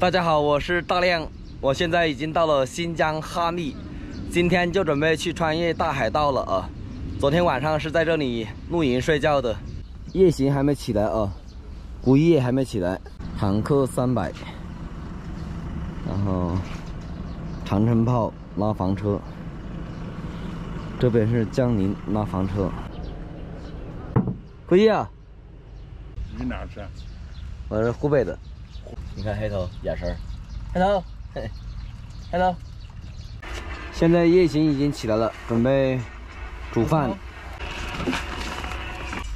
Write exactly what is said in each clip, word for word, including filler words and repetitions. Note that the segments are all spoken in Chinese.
大家好，我是大亮，我现在已经到了新疆哈密，今天就准备去穿越大海道了啊。昨天晚上是在这里露营睡觉的，夜行还没起来啊，古一也还没起来。坦克三百，然后长城炮拉房车，这边是江宁拉房车。古一啊，你哪是？我是湖北的。 你看黑头眼神，黑头，嘿，黑头。现在夜行已经起来了，准备煮饭。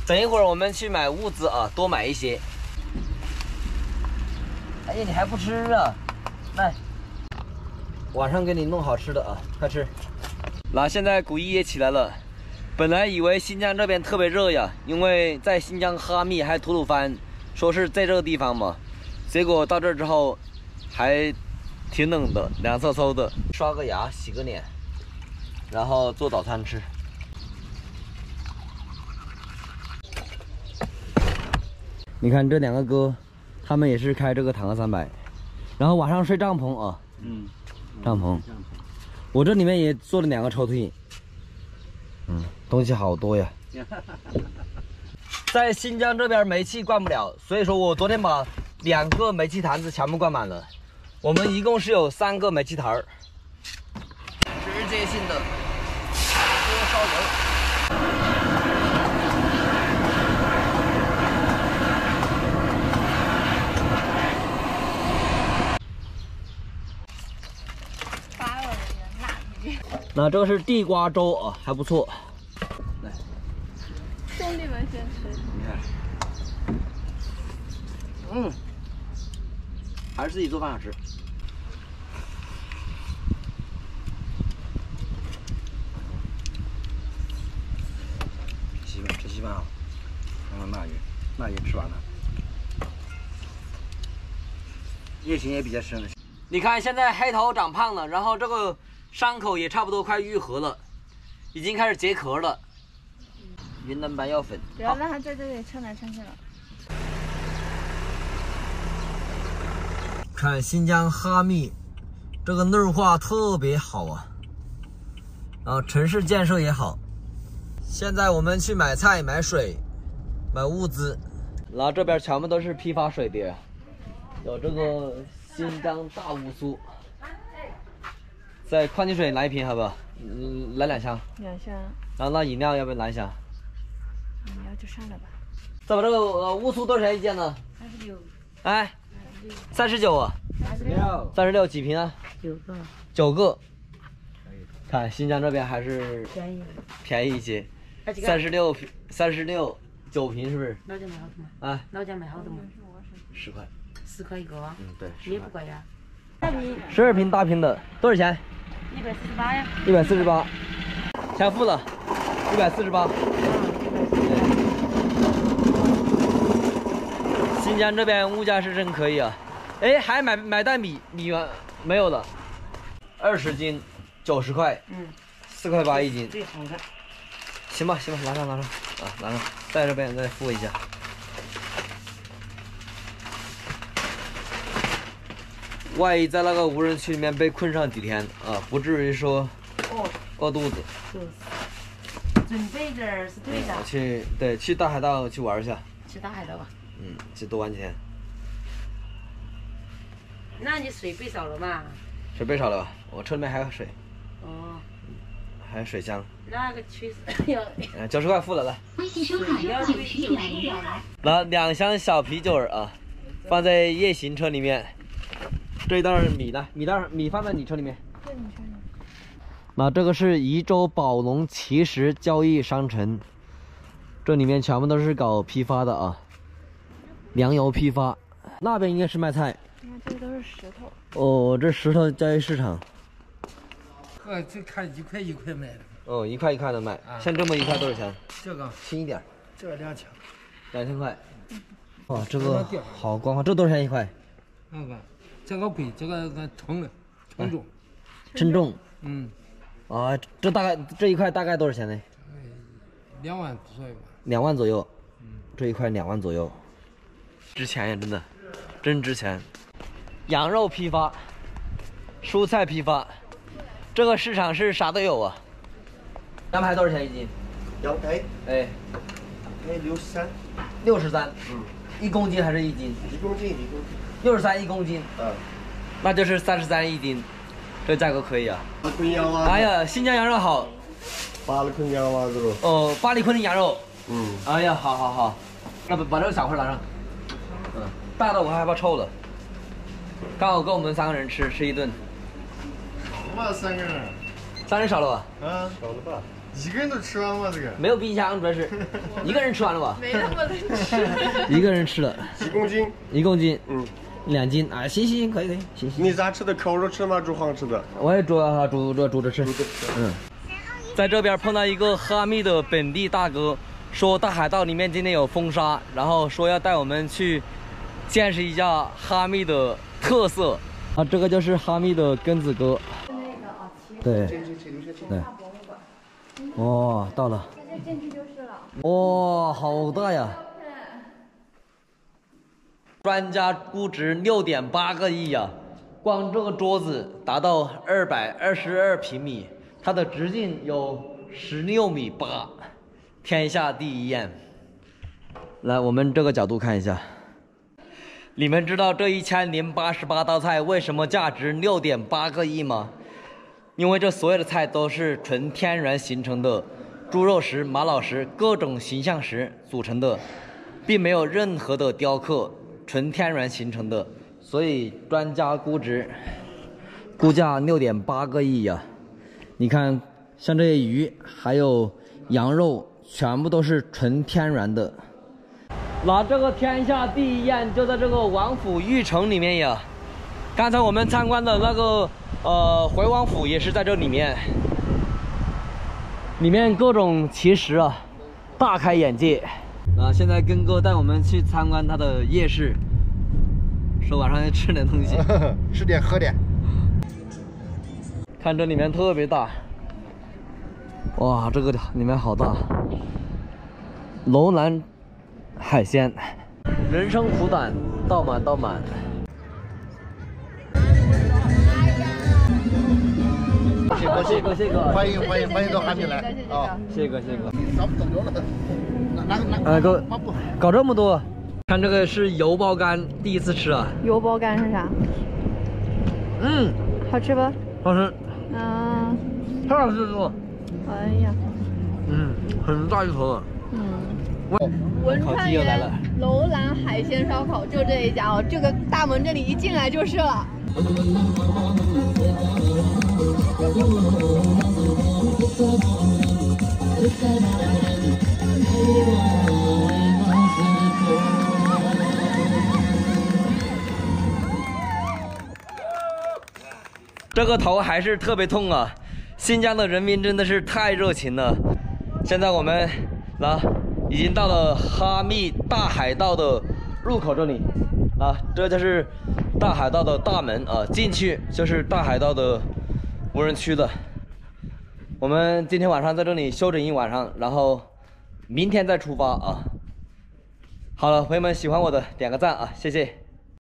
等一会儿我们去买物资啊，多买一些。哎呀，你还不吃啊？来，晚上给你弄好吃的啊，快吃。那现在古一也起来了，本来以为新疆这边特别热呀，因为在新疆哈密还有吐鲁番，说是在这个地方嘛。 结果到这儿之后，还挺冷的，凉飕飕的。刷个牙，洗个脸，然后做早餐吃。你看这两个哥，他们也是开这个坦克三百，然后晚上睡帐篷啊。嗯。帐篷。我这里面也做了两个抽屉。嗯，东西好多呀。在新疆这边煤气灌不了，所以说我昨天把 两个煤气坛子全部灌满了，我们一共是有三个煤气坛儿，直接性的锅烧油。那这个是地瓜粥啊，还不错。来，兄弟们先吃。你看，嗯。 还是自己做饭好吃。稀饭，吃稀饭啊！然后腊鱼，腊鱼吃完了。夜行也比较深了。你看，现在黑头长胖了，然后这个伤口也差不多快愈合了，已经开始结壳了。云南白药粉。不要让它在这里撑来撑去了。 看新疆哈密，这个绿化特别好啊，然后城市建设也好。现在我们去买菜、买水、买物资，然后这边全部都是批发水的，有这个新疆大乌苏。再矿泉水来一瓶，好不好？嗯，来两箱。两箱。然后那饮料要不要来一箱？饮料就上了吧。怎么这个呃乌苏多少钱一件呢？三十九。哎。 三十九啊，三十六，三十六几瓶啊？九个，九个。看新疆这边还是便宜，便宜一些。三十六瓶，三十六九瓶是不是？老家买好的吗？啊，老家买好的吗？十块，十块一个。嗯，对，也不贵呀。十二瓶大瓶的，多少钱？一百四十八呀。一百四十八，钱付了，一百四十八。 新疆这边物价是真可以啊！哎，还买买袋米，米没有了，二十斤九十块，嗯，四块八一斤，最好的。行吧，行吧，拿上拿上啊，拿上，在这边再付一下。万一在那个无人区里面被困上几天啊，不至于说饿肚子。就是准备点是对的。去对，去大海道去玩一下。去大海道吧。 嗯，就多玩几天。那你水备少了吧？水备少了，我车里面还有水。哦。还有水箱。那个去嗯，九十块付了，来。微信收款幺九七九零点来。拿两箱小啤酒啊，放在夜行车里面。这一袋米呢？米袋米放在你车里面。在你车里。那这个是宜州宝龙奇石交易商城，这里面全部都是搞批发的啊。 粮油批发，那边应该是卖菜。你看，这都是石头。哦，这石头交易市场。呃，这看一块一块卖的。哦，一块一块的卖。啊、像这么一块多少钱？这个轻一点。这个两千。两千块。哇、哦，这个好光滑，这多少钱一块？那个，这个贵，这个个称了，称重。称重。嗯。啊，这大概这一块大概多少钱呢？两万左右吧。两万左右。嗯。这一块两万左右。 值钱呀，真的，真值钱。羊肉批发、蔬菜批发，这个市场是啥都有啊。羊排多少钱一斤？羊排，哎，哎，六十三，六十三，嗯，一公斤还是一斤？一公斤，一公斤，六十三一公斤，嗯，那就是三十三一斤，这价格可以啊。哎呀，新疆羊肉好，巴里坤羊肉，哦，巴里坤的羊肉，嗯，哎呀，好好好，那把把这个小块拿上，嗯，大的我还害怕臭的。 刚好够我们三个人吃吃一顿，少了吧三个人，三人少了吧？嗯、啊，少了吧？一个人都吃完吗？这个没有冰箱，主要是一个人吃完了吧？没那么多吃，一个人吃了一公斤，一公斤，嗯，两斤啊，行行行，可以可以，行行。你咋吃的？烤肉吃吗？煮好吃的？我也煮啊，煮煮煮着吃，煮着吃。嗯，在这边碰到一个哈密的本地大哥，说大海道里面今天有风沙，然后说要带我们去见识一下哈密的。 特色啊，这个就是哈密的根子哥。对，对，哦，到了。进去就是了。哇，好大呀！专家估值六点八个亿呀，光这个桌子达到二百二十二平米，它的直径有十六米八，天下第一艳。来，我们这个角度看一下。 你们知道这一千零八十八道菜为什么价值六点八个亿吗？因为这所有的菜都是纯天然形成的猪肉石、玛瑙石、各种形象石组成的，并没有任何的雕刻，纯天然形成的，所以专家估值估价六点八个亿呀、啊！你看，像这些鱼还有羊肉，全部都是纯天然的。 那这个天下第一宴就在这个王府驿城里面呀。刚才我们参观的那个呃回王府也是在这里面，里面各种奇石啊，大开眼界。啊，现在根哥带我们去参观他的夜市，说晚上要吃点东西，吃点喝点。看这里面特别大，哇，这个里面好大，楼兰。 海鲜，人生苦短，倒满倒满。谢哥，谢哥，谢哥，欢迎欢迎欢迎到哈密来啊！谢哥，谢哥。咱们等着了，拿拿拿。哎，哥，搞这么多，看这个是油包干，第一次吃啊。油包干是啥？嗯，好吃不？好吃。嗯，太好吃了。哎呀，嗯，很大一坨。嗯。 文川园楼兰海鲜烧烤就这一家哦，这个大门这里一进来就是了。这个头还是特别痛啊！新疆的人民真的是太热情了。现在我们来。 已经到了哈密大海道的入口这里，啊，这就是大海道的大门啊，进去就是大海道的无人区的。我们今天晚上在这里休整一晚上，然后明天再出发啊。好了，朋友们，喜欢我的点个赞啊，谢谢。